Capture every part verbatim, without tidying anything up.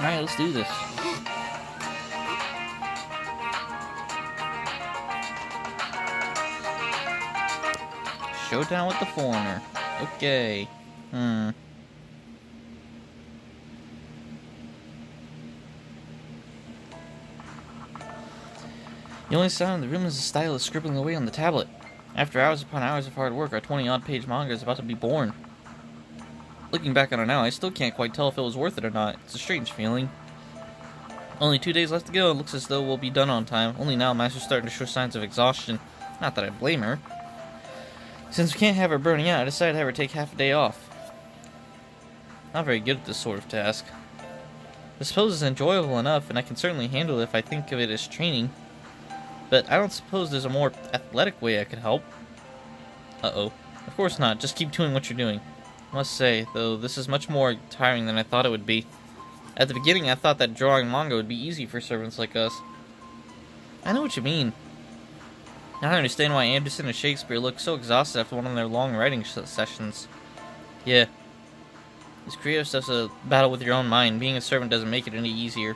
Alright, let's do this. Showdown with the foreigner. Okay. Hmm. The only sound in the room is the style of scribbling away on the tablet. After hours upon hours of hard work, our twenty-odd page manga is about to be born. Looking back on it now, I still can't quite tell if it was worth it or not. It's a strange feeling. Only two days left to go, it looks as though we'll be done on time. Only now, Master's starting to show signs of exhaustion. Not that I blame her. Since we can't have her burning out, I decided to have her take half a day off. Not very good at this sort of task. I suppose it's enjoyable enough, and I can certainly handle it if I think of it as training. But I don't suppose there's a more athletic way I could help. Uh-oh. Of course not. Just keep doing what you're doing. I must say, though, this is much more tiring than I thought it would be. At the beginning, I thought that drawing manga would be easy for servants like us. I know what you mean. Now I understand why Anderson and Shakespeare look so exhausted after one of their long writing sessions. Yeah. This creative stuff's a battle with your own mind. Being a servant doesn't make it any easier.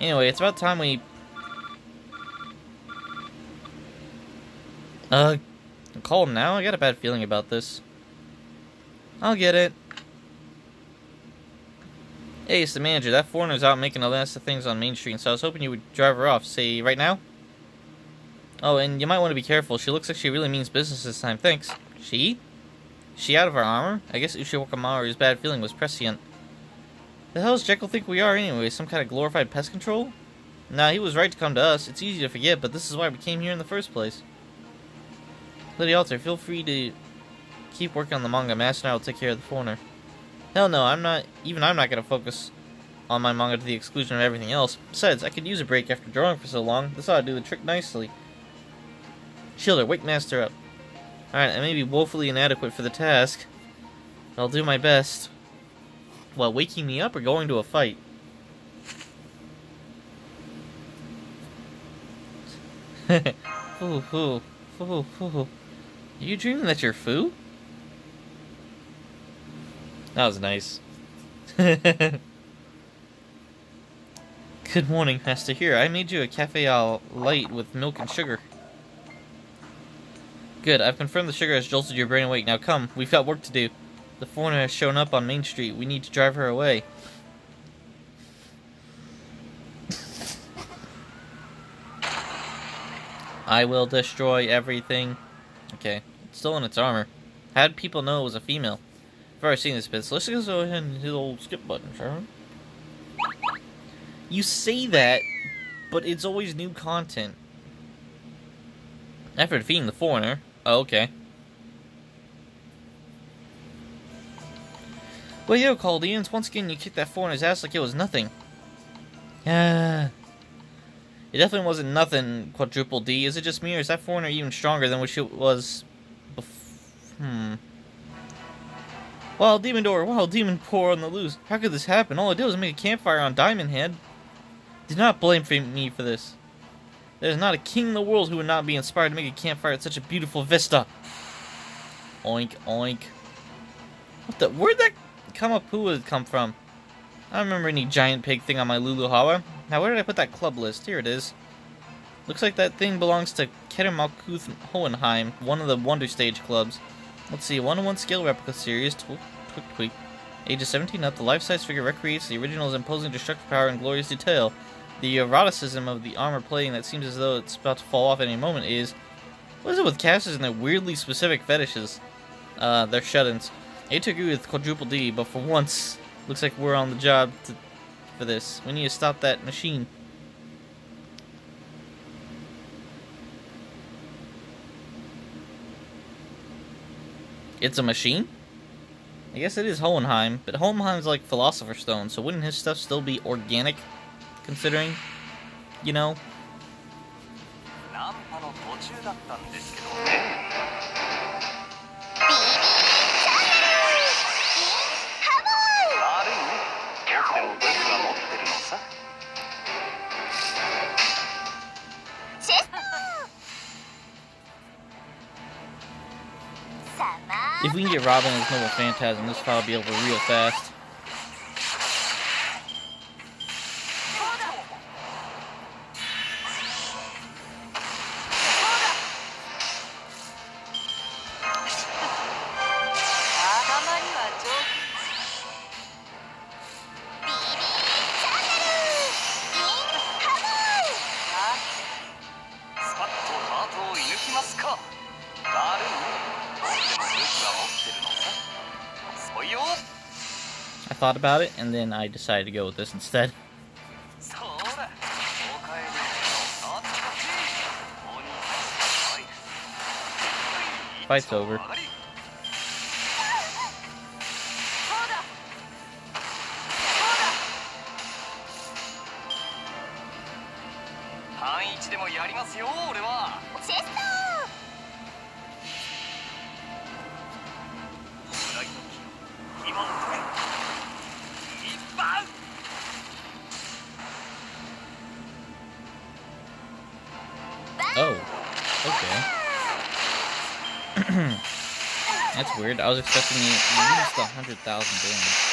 Anyway, it's about time we... Uh, call him now? I got a bad feeling about this. I'll get it. Hey, it's the manager. That foreigner's out making a list of things on Main Street, so I was hoping you would drive her off. Say, right now? Oh, and you might want to be careful. She looks like she really means business this time. Thanks. She? She out of our armor? I guess Ushiwakamaru's bad feeling was prescient. The hell's Jekyll think we are anyway? Some kind of glorified pest control? Nah, he was right to come to us. It's easy to forget, but this is why we came here in the first place. Lady Alter, feel free to keep working on the manga. Master and I will take care of the foreigner. Hell no, I'm not. Even I'm not going to focus on my manga to the exclusion of everything else. Besides, I could use a break after drawing for so long. This ought to do the trick nicely. Shielder, wake Master up. Alright, I may be woefully inadequate for the task, but I'll do my best. Well, waking me up or going to a fight? Ooh, ooh, ooh, ooh. Are you dreaming that you're Foo? That was nice. Good morning, Master. Here, I made you a cafe au lait with milk and sugar. Good, I've confirmed the sugar has jolted your brain awake. Now come, we've got work to do. The foreigner has shown up on Main Street. We need to drive her away. I will destroy everything. Okay, it's still in its armor. How did people know it was a female? I've already seen this bit, so let's just go ahead and hit the old skip button, Sharon. You say that, but it's always new content. After defeating the foreigner. Oh, okay. Well, yo, Chaldeans, once again you kicked that foreigner's ass like it was nothing. Ah. It definitely wasn't nothing, Quadruple D. Is it just me, or is that foreigner even stronger than what it was before? Hmm. Wild Demon Door, Wild Demon Poor on the loose. How could this happen? All I did was make a campfire on Diamond Head. Do not blame me for this. There's not a king in the world who would not be inspired to make a campfire at such a beautiful vista. Oink, oink. What the? Where'd that Kamapua'a come from? I don't remember any giant pig thing on my Luluhawa. Now, where did I put that club list? Here it is. Looks like that thing belongs to Keter Malkuth Hohenheim, one of the Wonder Stage clubs. Let's see, one-on-one scale replica series, tweak, tweak, tweak. Ages seventeen up, the life-size figure recreates the original's imposing destructive power and glorious detail. The eroticism of the armor plating that seems as though it's about to fall off any moment is... What is it with casters and their weirdly specific fetishes? Uh, their shut-ins. I hate to agree with Quadruple D, but for once, looks like we're on the job to... for this. We need to stop that machine. It's a machine? I guess it is Hohenheim, but Hohenheim's like Philosopher's Stone, so wouldn't his stuff still be organic, considering, you know? If we can get Robin and his noble phantasm, this file will be over real fast. thought about it, and then I decided to go with this instead. Fight's over. That's weird. I was expecting at least a hundred thousand damage.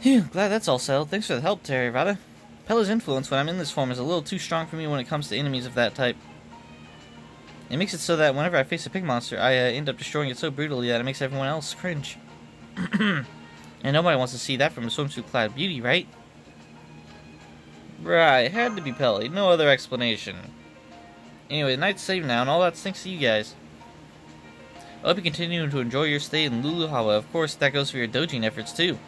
Phew, glad that's all settled. Thanks for the help, Terivata. Pele's influence when I'm in this form is a little too strong for me when it comes to enemies of that type. It makes it so that whenever I face a pig monster, I uh, end up destroying it so brutally that it makes everyone else cringe. And nobody wants to see that from a swimsuit-clad beauty, right? Right, it had to be Pele. No other explanation. Anyway, the night's saved now, and all that stinks to you guys. I hope you continue to enjoy your stay in Luluhawa. Of course, that goes for your dojin efforts, too.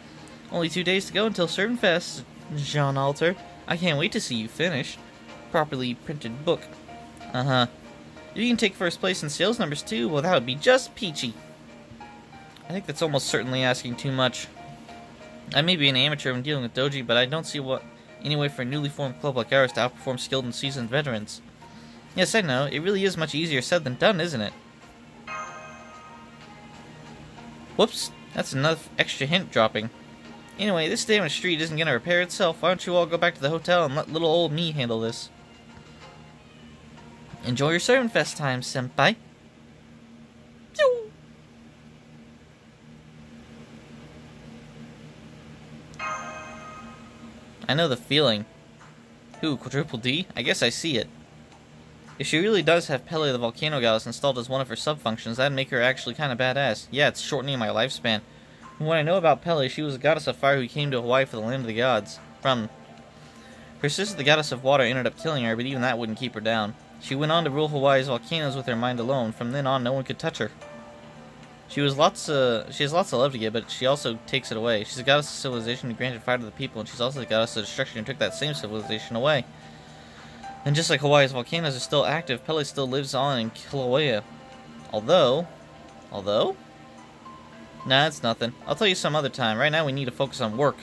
Only two days to go until ServantFes, Jean Alter. I can't wait to see you finish. Properly printed book. Uh-huh. If you can take first place in sales numbers too, well, that would be just peachy. I think that's almost certainly asking too much. I may be an amateur when dealing with doji, but I don't see what any way for a newly formed club like ours to outperform skilled and seasoned veterans. Yes, I know. It really is much easier said than done, isn't it? Whoops. That's another extra hint dropping. Anyway, this damaged street isn't going to repair itself. Why don't you all go back to the hotel and let little old me handle this? Enjoy your ServantFes time, senpai. I know the feeling. Ooh, quadruple D? I guess I see it. If she really does have Pele the Volcano Goddess installed as one of her sub-functions, that'd make her actually kind of badass. Yeah, it's shortening my lifespan. From what I know about Pele, she was a goddess of fire who came to Hawaii for the land of the gods. From her sister, the goddess of water, ended up killing her, but even that wouldn't keep her down. She went on to rule Hawaii's volcanoes with her mind alone. From then on, no one could touch her. She was lots of, she has lots of love to give, but she also takes it away. She's a goddess of civilization who granted fire to the people, and she's also the goddess of destruction who took that same civilization away. And just like Hawaii's volcanoes are still active, Pele still lives on in Kilauea. Although, although... Nah, it's nothing. I'll tell you some other time. Right now we need to focus on work.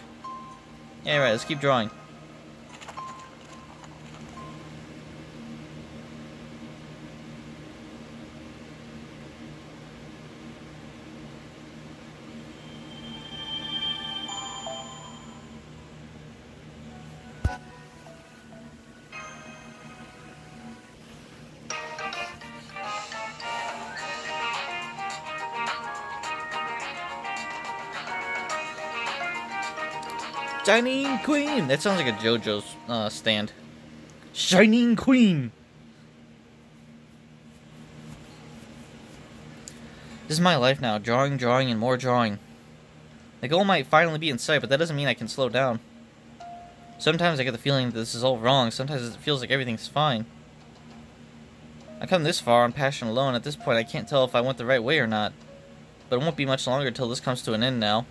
Yeah, right, let's keep drawing. Shining Queen! That sounds like a JoJo's uh, stand. Shining Queen! This is my life now. Drawing, drawing, and more drawing. The goal might finally be in sight, but that doesn't mean I can slow down. Sometimes I get the feeling that this is all wrong. Sometimes it feels like everything's fine. I come this far on passion alone. At this point, I can't tell if I went the right way or not. But it won't be much longer until this comes to an end now.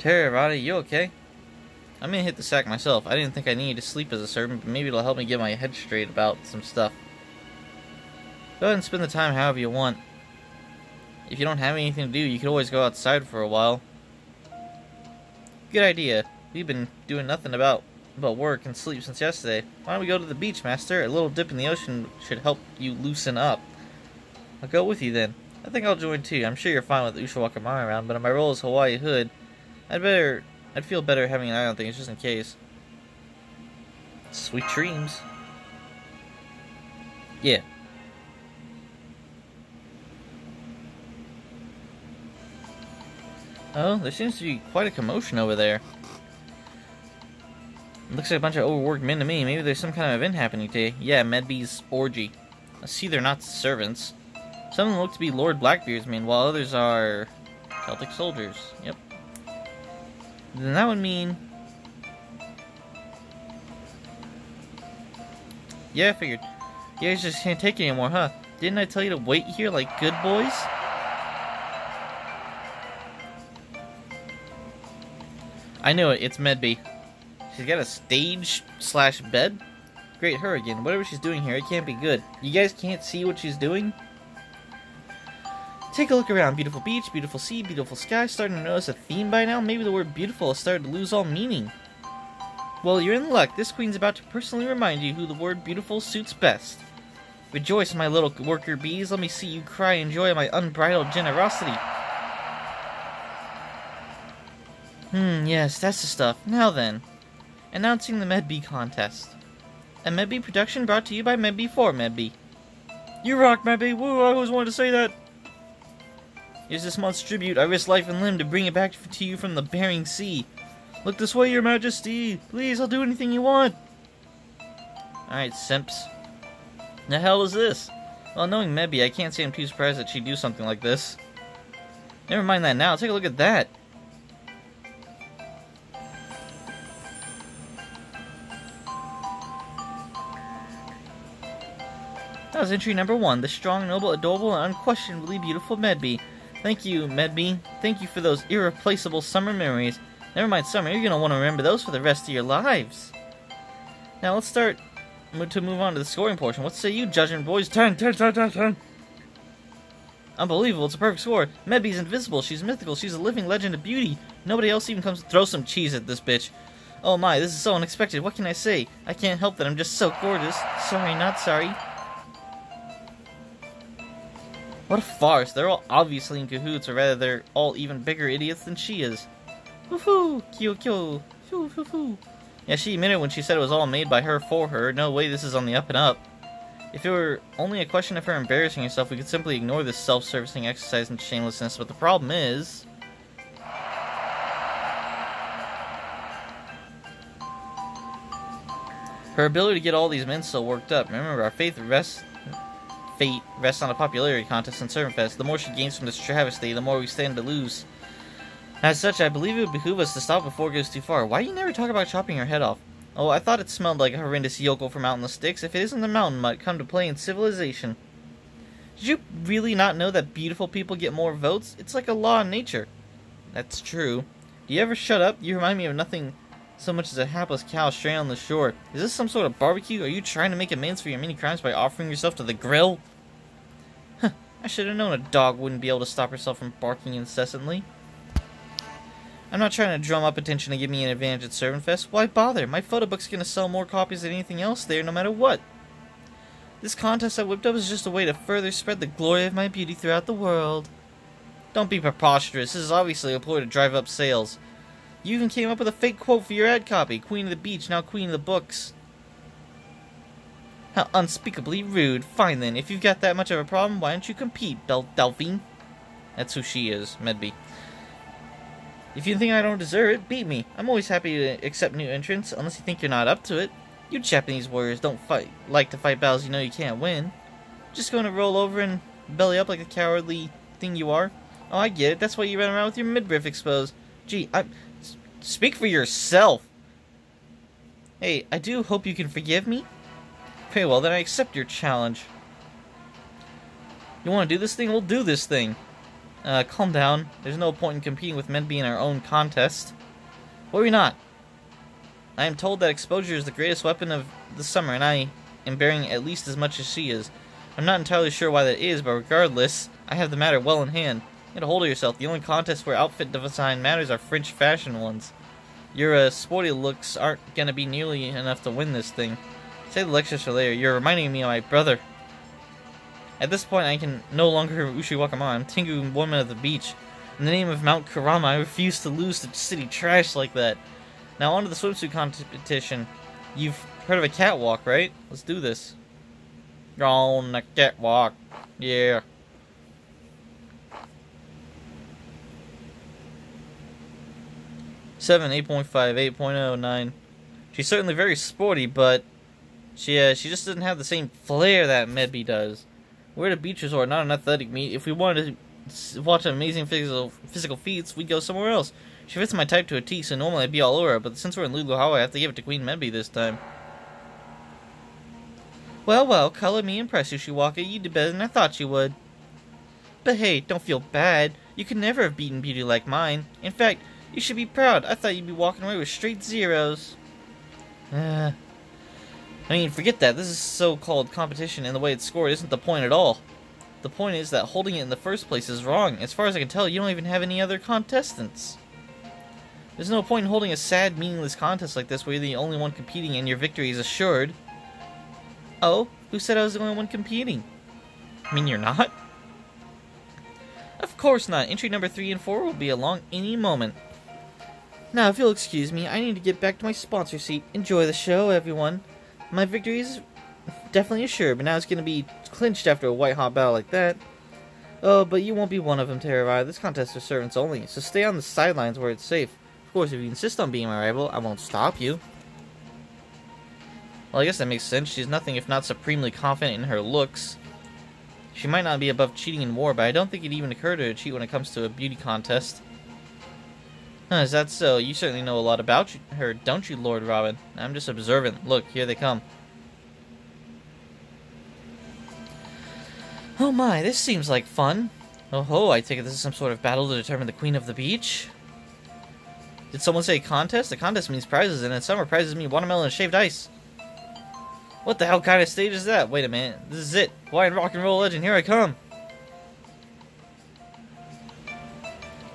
Terivata, you okay? I'm gonna hit the sack myself. I didn't think I needed to sleep as a servant, but maybe it'll help me get my head straight about some stuff. Go ahead and spend the time however you want. If you don't have anything to do, you could always go outside for a while. Good idea. We've been doing nothing about, about work and sleep since yesterday. Why don't we go to the beach, Master? A little dip in the ocean should help you loosen up. I'll go with you then. I think I'll join too. I'm sure you're fine with Ushiwakamaru around, but in my role as Hawaii Hood, I'd better, I'd feel better having an eye on things just in case. Sweet dreams. Yeah. Oh, there seems to be quite a commotion over there. Looks like a bunch of overworked men to me. Maybe there's some kind of event happening today. Yeah, Medb's orgy. I see they're not servants. Some of them look to be Lord Blackbeard's men, while others are Celtic soldiers. Yep. Then that would mean... Yeah, I figured. You guys just can't take it anymore, huh? Didn't I tell you to wait here like good boys? I knew it. It's Medb. She's got a stage slash bed? Great, her again. Whatever she's doing here, it can't be good. You guys can't see what she's doing? Take a look around. Beautiful beach, beautiful sea, beautiful sky. Starting to notice a theme by now? Maybe the word beautiful has started to lose all meaning. Well, you're in luck. This queen's about to personally remind you who the word beautiful suits best. Rejoice, my little worker bees. Let me see you cry and enjoy my unbridled generosity. Hmm, yes, that's the stuff. Now then. Announcing the Medb contest. A Medb production brought to you by Medb for Medb. You rock, Medb! Woo, I always wanted to say that! Here's this month's tribute. I risked life and limb to bring it back to you from the Bering Sea. Look this way, Your Majesty! Please, I'll do anything you want! Alright, simps. The hell is this? Well, knowing Medb, I can't say I'm too surprised that she'd do something like this. Never mind that now. Take a look at that. That was entry number one, the strong, noble, adorable, and unquestionably beautiful Medb. Thank you, Medb. Thank you for those irreplaceable summer memories. Never mind summer, you're going to want to remember those for the rest of your lives. Now let's start to move on to the scoring portion. What say you, judging boys? ten, ten, ten, ten, ten. Unbelievable, it's a perfect score. Medb's invisible, she's mythical, she's a living legend of beauty. Nobody else even comes to throw some cheese at this bitch. Oh my, this is so unexpected. What can I say? I can't help that I'm just so gorgeous. Sorry, not sorry. What a farce. They're all obviously in cahoots, or rather they're all even bigger idiots than she is. Woohoo! Kyo kyo! Foo foo foo! Yeah, she admitted when she said it was all made by her for her. No way this is on the up and up. If it were only a question of her embarrassing herself, we could simply ignore this self-servicing exercise in shamelessness, but the problem is... her ability to get all these men so worked up. Remember, our faith rests... fate rests on a popularity contest in ServantFes. The more she gains from this travesty, the more we stand to lose. As such, I believe it would behoove us to stop before it goes too far. Why do you never talk about chopping her head off? Oh, I thought it smelled like a horrendous yokel from out in the sticks. If it isn't the mountain mutt come to play in civilization. Did you really not know that beautiful people get more votes? It's like a law in nature. That's true. Do you ever shut up? You remind me of nothing so much as a hapless cow straying on the shore. Is this some sort of barbecue? Are you trying to make amends for your many crimes by offering yourself to the grill? Huh, I should have known a dog wouldn't be able to stop herself from barking incessantly. I'm not trying to drum up attention to give me an advantage at ServantFes. Why bother? My photo book's gonna sell more copies than anything else there, no matter what. This contest I whipped up is just a way to further spread the glory of my beauty throughout the world. Don't be preposterous. This is obviously a ploy to drive up sales. You even came up with a fake quote for your ad copy. Queen of the beach, now queen of the books. How unspeakably rude. Fine then, if you've got that much of a problem, why don't you compete, Belle Delphine? That's who she is, Medb. If you think I don't deserve it, beat me. I'm always happy to accept new entrants, unless you think you're not up to it. You Japanese warriors don't fight like to fight battles you know you can't win. Just going to roll over and belly up like the cowardly thing you are? Oh, I get it. That's why you ran around with your midriff exposed. Gee, I... Speak for yourself! Hey, I do hope you can forgive me. Okay, well, then I accept your challenge. You want to do this thing? We'll do this thing. Uh, calm down. There's no point in competing with Medb in our own contest. Worry not. I am told that exposure is the greatest weapon of the summer, and I am bearing at least as much as she is. I'm not entirely sure why that is, but regardless, I have the matter well in hand. Get a hold of yourself. The only contests where outfit design matters are French fashion ones. Your uh, sporty looks aren't going to be nearly enough to win this thing. Save the lectures for later. You're reminding me of my brother. At this point, I can no longer Ushiwakamaru. I'm Tengu woman of the beach. In the name of Mount Kurama, I refuse to lose to city trash like that. Now on to the swimsuit competition. You've heard of a catwalk, right? Let's do this. On the catwalk. Yeah. seven, eight point five, eight point oh, nine. She's certainly very sporty, but she uh, she just doesn't have the same flair that Medb does. We're at a beach resort, not an athletic meet. If we wanted to watch amazing physical physical feats, we'd go somewhere else. She fits my type to a T, so normally I'd be all over her, but since we're in Luluhawa, I have to give it to Queen Medb this time. Well, well, color me impressed, Ushiwaka. You did better than I thought you would. But hey, don't feel bad. You could never have beaten beauty like mine. In fact, you should be proud. I thought you'd be walking away with straight zeros. Uh, I mean, forget that. This is so-called competition, and the way it's scored isn't the point at all. The point is that holding it in the first place is wrong. As far as I can tell, you don't even have any other contestants. There's no point in holding a sad, meaningless contest like this where you're the only one competing and your victory is assured. Oh, who said I was the only one competing? I mean, you're not? Of course not. Entry number three and four will be along any moment. Now, if you'll excuse me, I need to get back to my sponsor seat. Enjoy the show, everyone. My victory is definitely assured, but now it's going to be clinched after a white-hot battle like that. Oh, but you won't be one of them, Terravai. This contest is servants only, so stay on the sidelines where it's safe. Of course, if you insist on being my rival, I won't stop you. Well, I guess that makes sense. She's nothing if not supremely confident in her looks. She might not be above cheating in war, but I don't think it even occurred to her to cheat when it comes to a beauty contest. Huh, is that so? You certainly know a lot about her, don't you, Lord Robin? I'm just observant. Look, here they come. Oh my, this seems like fun. Oh ho, I take it this is some sort of battle to determine the queen of the beach? Did someone say contest? A contest means prizes, and in summer prizes mean watermelon and shaved ice. What the hell kind of stage is that? Wait a minute, this is it. Hawaiian rock and roll legend, here I come.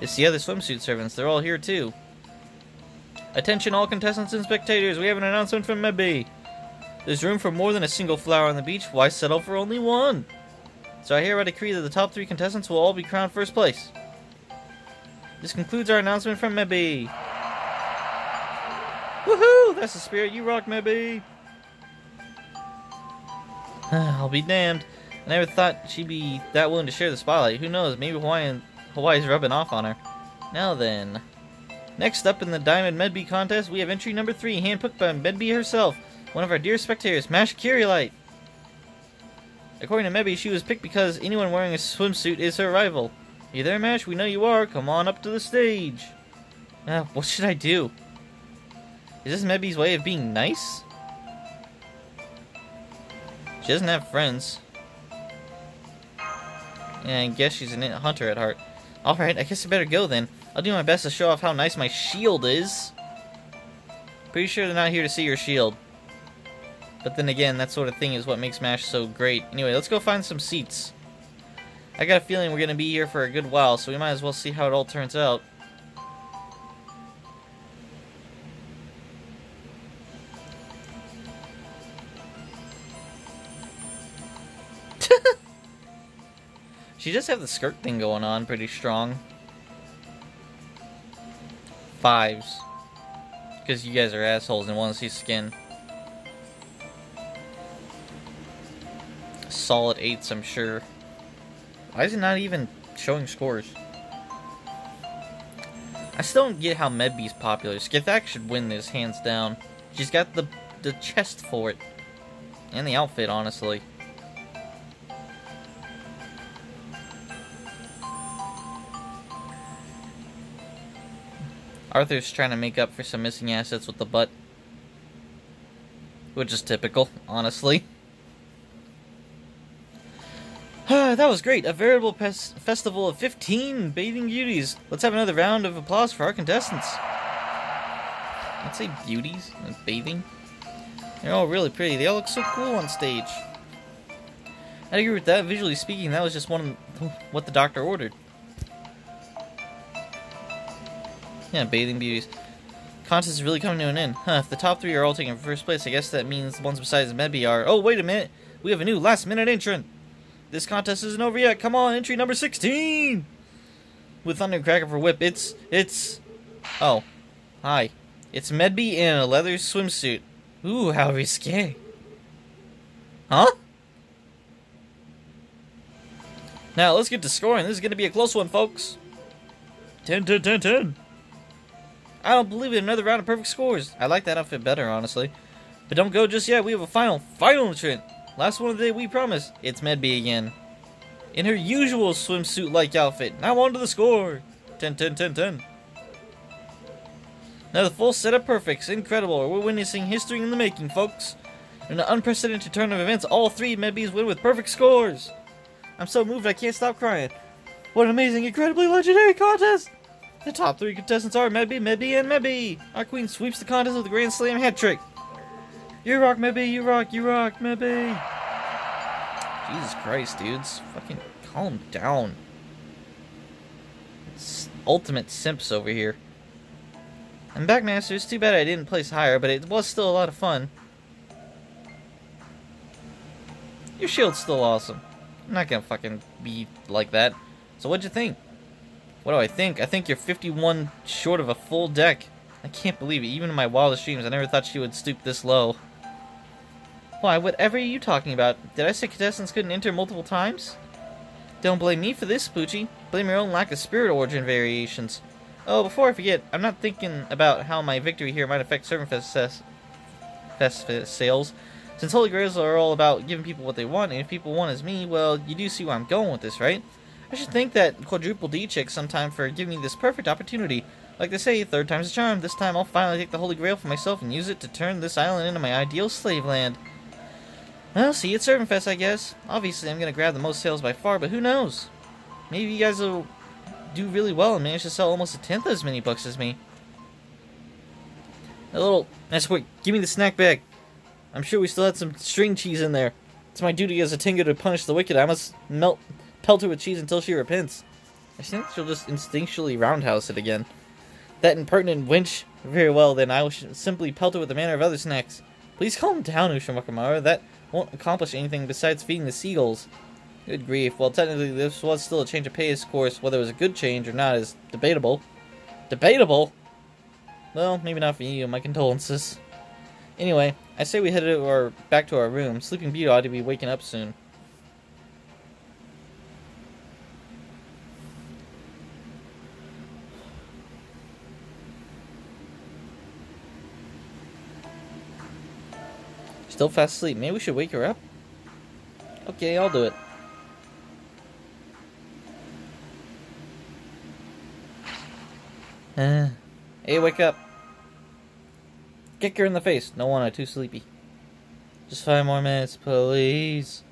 It's the other swimsuit servants, they're all here too. Attention all contestants and spectators, we have an announcement from Medb. There's room for more than a single flower on the beach, why settle for only one? So I hereby decree that the top three contestants will all be crowned first place. This concludes our announcement from Medb. Woohoo! That's the spirit, you rock, Medb! I'll be damned. I never thought she'd be that willing to share the spotlight. Who knows, maybe Hawaiian, Hawaii's rubbing off on her. Now then. Next up in the Diamond Medb contest, we have entry number three, handpicked by Medb herself, one of our dear spectators, Mash Kirielite. According to Medb, she was picked because anyone wearing a swimsuit is her rival. You there, Mash? We know you are. Come on up to the stage. Ah, what should I do? Is this Medb's way of being nice? She doesn't have friends. And I guess she's a hunter at heart. Alright, I guess I better go then. I'll do my best to show off how nice my shield is. Pretty sure they're not here to see your shield. But then again, that sort of thing is what makes MASH so great. Anyway, let's go find some seats. I got a feeling we're going to be here for a good while, so we might as well see how it all turns out. She just have the skirt thing going on pretty strong. Fives. Because you guys are assholes and want to see skin. Solid eights, I'm sure. Why is it not even showing scores? I still don't get how Medb's popular. Skithak should win this, hands down. She's got the, the chest for it. And the outfit, honestly. Arthur's trying to make up for some missing assets with the butt. Which is typical, honestly. That was great! A veritable festival of fifteen bathing beauties! Let's have another round of applause for our contestants! I'd say beauties and bathing. They're all really pretty. They all look so cool on stage. I agree with that. Visually speaking, that was just one of what the doctor ordered. Yeah, bathing beauties. Contest is really coming to an end. Huh, if the top three are all taking first place, I guess that means the ones besides Medb are... Oh, wait a minute! We have a new last-minute entrant! This contest isn't over yet! Come on, entry number sixteen! With thunder and crack of her whip, it's... It's... Oh. Hi. It's Medb in a leather swimsuit. Ooh, how risque. Huh? Now, let's get to scoring. This is gonna be a close one, folks. ten, ten, ten, ten! I don't believe it. Another round of perfect scores. I like that outfit better, honestly. But don't go just yet. We have a final, final entrant. Last one of the day, we promise. It's Medb again. In her usual swimsuit-like outfit. Now on to the score. ten, ten, ten, ten. Now the full set of perfects. Incredible. We're witnessing history in the making, folks. In an unprecedented turn of events, all three Medb's win with perfect scores. I'm so moved I can't stop crying. What an amazing, incredibly legendary contest! The top three contestants are Medb, Medb, and Medb. Our queen sweeps the contest with a Grand Slam hat trick. You rock, Medb, you rock, you rock, Medb. Jesus Christ, dudes. Fucking calm down. It's ultimate simps over here. I'm back, Masters. Too bad I didn't place higher, but it was still a lot of fun. Your shield's still awesome. I'm not gonna fucking be like that. So what'd you think? What do I think? I think you're fifty-one short of a full deck. I can't believe it. Even in my wildest dreams, I never thought she would stoop this low. Why, whatever are you talking about? Did I say contestants couldn't enter multiple times? Don't blame me for this, Poochie. Blame your own lack of spirit origin variations. Oh, before I forget, I'm not thinking about how my victory here might affect ServantFes fest sales. Since Holy Grails are all about giving people what they want, and if people want as me, well, you do see where I'm going with this, right? I should thank that quadruple D chick sometime for giving me this perfect opportunity. Like they say, third time's a charm. This time I'll finally take the Holy Grail for myself and use it to turn this island into my ideal slave land. Well, see you at ServantFes, I guess. Obviously, I'm going to grab the most sales by far, but who knows? Maybe you guys will do really well and manage to sell almost a tenth as many books as me. A little... That's quick. Give me the snack bag. I'm sure we still had some string cheese in there. It's my duty as a Tengu to punish the wicked. I must melt... pelt her with cheese until she repents. I think she'll just instinctually roundhouse it again. That impertinent wench. Very well, then I will simply pelt her with the manner of other snacks. Please calm down, Ushiwakamaru. That won't accomplish anything besides feeding the seagulls. Good grief. Well, technically, this was still a change of pace course. Whether it was a good change or not is debatable. Debatable? Well, maybe not for you. My condolences. Anyway, I say we headed our, back to our room. Sleeping Beauty ought to be waking up soon. Still fast asleep. Maybe we should wake her up? Okay, I'll do it. Uh, hey, wake up. Kick her in the face. No one, I'm too sleepy. Just five more minutes, please.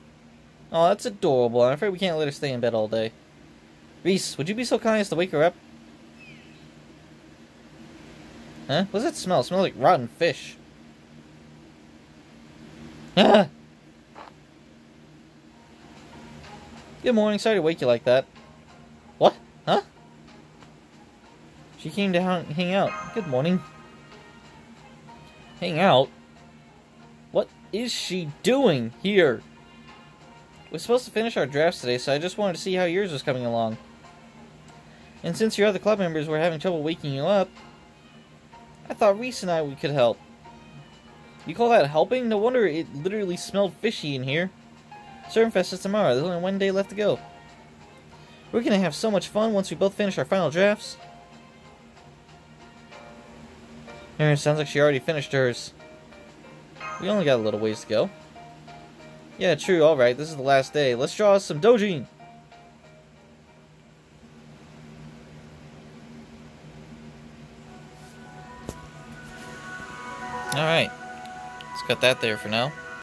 Oh, that's adorable. I'm afraid we can't let her stay in bed all day. Reese, would you be so kind as to wake her up? Huh? What's that smell? It smells like rotten fish. Ah. Good morning, sorry to wake you like that. What? Huh? She came to hang out. Good morning. Hang out? What is she doing here? We're supposed to finish our drafts today, so I just wanted to see how yours was coming along. And since your other club members were having trouble waking you up, I thought Reese and I we could help. You call that helping? No wonder it literally smelled fishy in here. ServantFes is tomorrow. There's only one day left to go. We're going to have so much fun once we both finish our final drafts. It sounds like she already finished hers. We only got a little ways to go. Yeah, true. Alright, this is the last day. Let's draw us some dojin. Alright. Got that there for now.